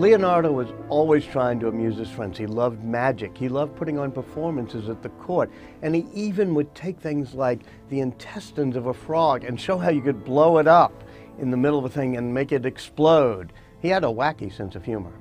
Leonardo was always trying to amuse his friends. He loved magic. He loved putting on performances at the court. And he even would take things like the intestines of a frog and show how you could blow it up in the middle of a thing and make it explode. He had a wacky sense of humor.